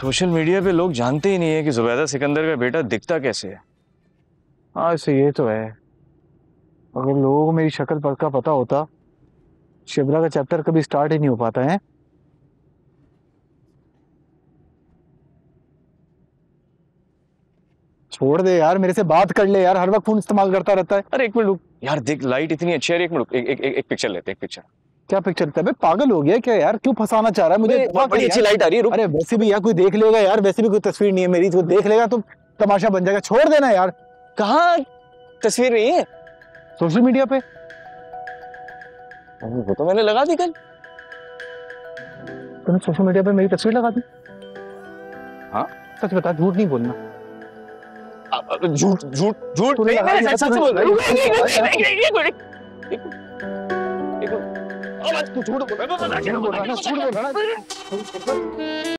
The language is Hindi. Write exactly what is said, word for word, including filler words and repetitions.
सोशल मीडिया पे लोग जानते ही नहीं है कि जुबैदा सिकंदर का बेटा दिखता कैसे है। हाँ इससे ये तो है, अगर लोगों को मेरी शक्ल पर का पता होता शिबरा का चैप्टर कभी स्टार्ट ही नहीं हो पाता है। छोड़ दे यार, मेरे से बात कर ले यार, हर वक्त फोन इस्तेमाल करता रहता है। अरे एक मिनट रुक यार, देख लाइट इतनी अच्छी है, एक मिनट एक, एक, एक पिक्चर लेते हैं, एक पिक्चर। क्या पिक्चर लेता है बे, पागल हो गया क्या यार, क्यों फंसाना चाह रहा है मुझे? बहुत बड़ी अच्छी लाइट आ रही है। अरे वैसे भी यार कोई देख लेगा यार, वैसे भी कोई तस्वीर नहीं है मेरी, जो देख लेगा तो तमाशा बन जाएगा। छोड़ देना यार। कहाँ तस्वीर नहीं है सोशल मीडिया पे? वो तो मैंने लगा दी कल। तुमने सोशल मीडिया पे मेरी तस्वीर लगा दी? हाँ सच बता, झूठ नहीं बोलना। झूठ झूठ झूठ नहीं, मैं सच सच बोल रहा हूँ।